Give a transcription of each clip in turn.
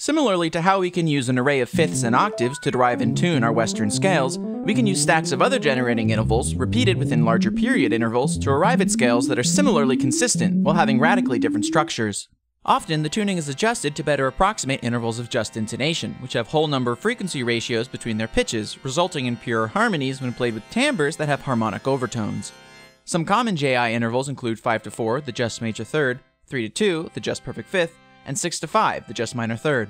Similarly to how we can use an array of fifths and octaves to derive and tune our Western scales, we can use stacks of other generating intervals, repeated within larger period intervals, to arrive at scales that are similarly consistent while having radically different structures. Often, the tuning is adjusted to better approximate intervals of just intonation, which have whole number frequency ratios between their pitches, resulting in purer harmonies when played with timbres that have harmonic overtones. Some common JI intervals include 5-4, the just major third, 3-2, the just perfect fifth, and 6-5, the just minor third.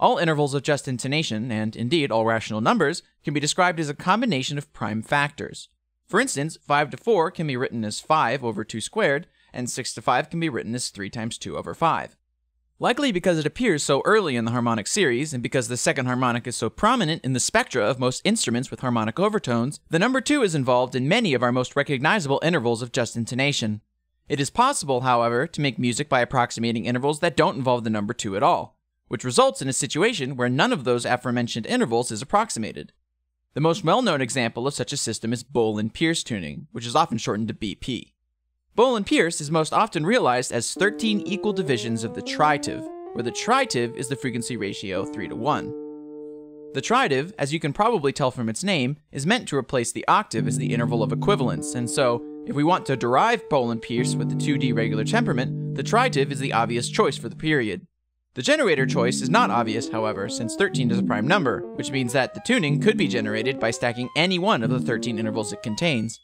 All intervals of just intonation, and indeed all rational numbers, can be described as a combination of prime factors. For instance, 5-4 can be written as 5/2², and 6-5 can be written as 3 × 2/5. Likely because it appears so early in the harmonic series, and because the second harmonic is so prominent in the spectra of most instruments with harmonic overtones, the number 2 is involved in many of our most recognizable intervals of just intonation. It is possible, however, to make music by approximating intervals that don't involve the number 2 at all, which results in a situation where none of those aforementioned intervals is approximated. The most well-known example of such a system is Bohlen-Pierce tuning, which is often shortened to BP. Bohlen-Pierce is most often realized as 13 equal divisions of the tritive, where the tritive is the frequency ratio 3:1. The tritive, as you can probably tell from its name, is meant to replace the octave as the interval of equivalence, and so, if we want to derive Bohlen-Pierce with the 2D regular temperament, the tritive is the obvious choice for the period. The generator choice is not obvious, however, since 13 is a prime number, which means that the tuning could be generated by stacking any one of the 13 intervals it contains.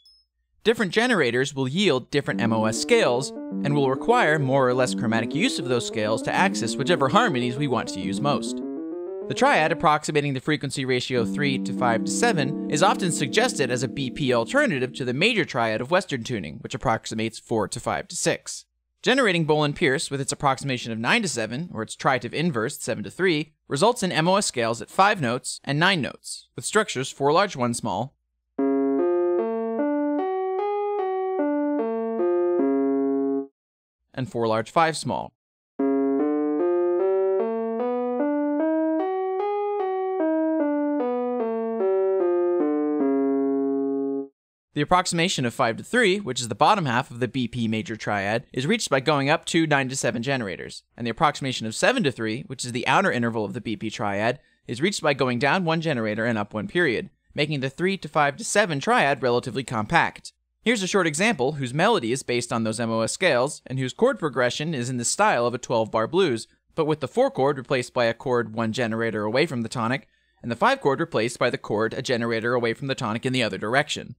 Different generators will yield different MOS scales, and will require more or less chromatic use of those scales to access whichever harmonies we want to use most. The triad approximating the frequency ratio 3:5:7 is often suggested as a BP alternative to the major triad of Western tuning, which approximates 4:5:6. Generating Bohlen-Pierce with its approximation of 9:7, or its tritive inverse 7:3, results in MOS scales at 5 notes and 9 notes, with structures 4 large, 1 small, and 4 large, 5 small. The approximation of 5:3, which is the bottom half of the BP major triad, is reached by going up 2 9:7 generators, and the approximation of 7:3, which is the outer interval of the BP triad, is reached by going down 1 generator and up 1 period, making the 3:5:7 triad relatively compact. Here's a short example whose melody is based on those MOS scales, and whose chord progression is in the style of a 12-bar blues, but with the 4-chord replaced by a chord 1 generator away from the tonic, and the 5-chord replaced by the chord a generator away from the tonic in the other direction.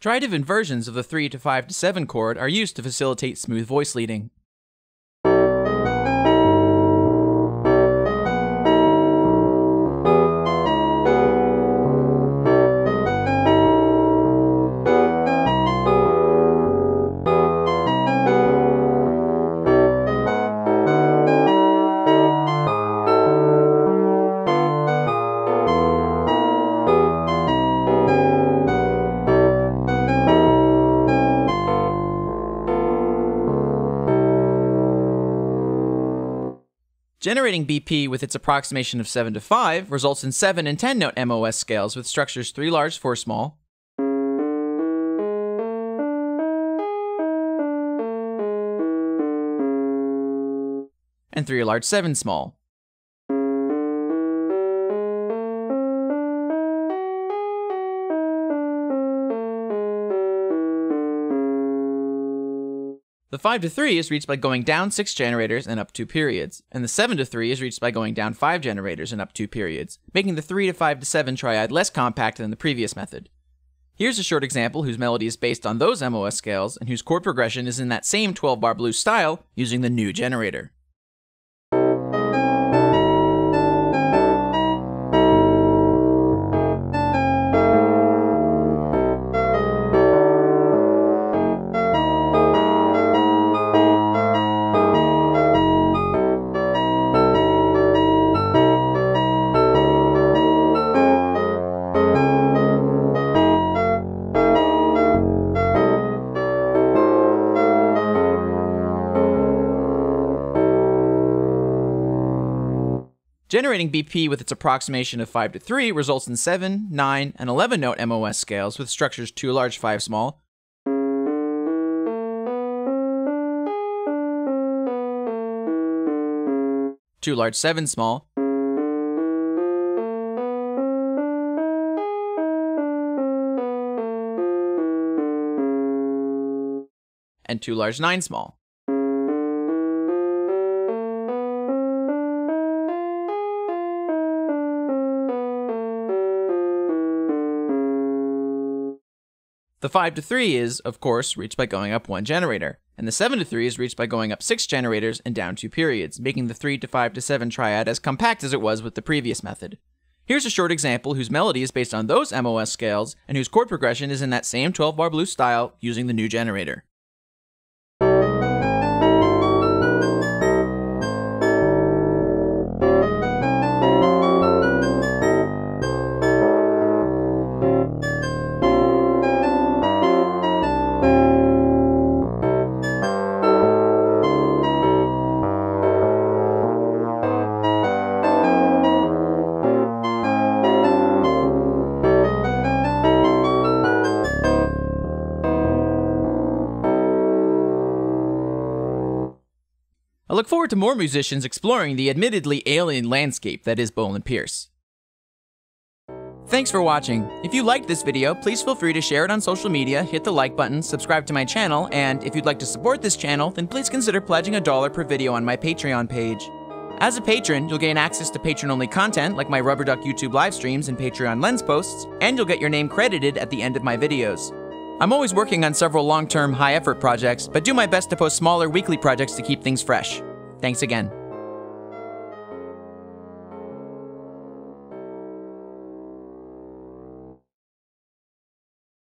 Tritive inversions of the 3:5:7 chord are used to facilitate smooth voice leading. Generating BP with its approximation of 7:5 results in 7 and 10 note MOS scales with structures 3 large, 4 small, and 3 large, 7 small. The 5:3 is reached by going down 6 generators and up 2 periods, and the 7:3 is reached by going down 5 generators and up 2 periods, making the 3:5:7 triad less compact than the previous method. Here's a short example whose melody is based on those MOS scales, and whose chord progression is in that same 12-bar blues style, using the new generator. Generating BP with its approximation of 5:3 results in 7, 9, and 11 note MOS scales with structures 2 large, 5 small, 2 large 7 small, and 2 large 9 small. The 5 to 3 is, of course, reached by going up 1 generator, and the 7 to 3 is reached by going up 6 generators and down 2 periods, making the 3 to 5 to 7 triad as compact as it was with the previous method. Here's a short example whose melody is based on those MOS scales, and whose chord progression is in that same 12-bar blues style using the new generator. I look forward to more musicians exploring the admittedly alien landscape that is Bohlen-Pierce. Thanks for watching. If you liked this video, please feel free to share it on social media, hit the like button, subscribe to my channel, and if you'd like to support this channel, then please consider pledging $1 per video on my Patreon page. As a patron, you'll gain access to patron-only content like my Rubber Duck YouTube live streams and Patreon Lens posts, and you'll get your name credited at the end of my videos. I'm always working on several long-term, high-effort projects, but do my best to post smaller weekly projects to keep things fresh. Thanks again.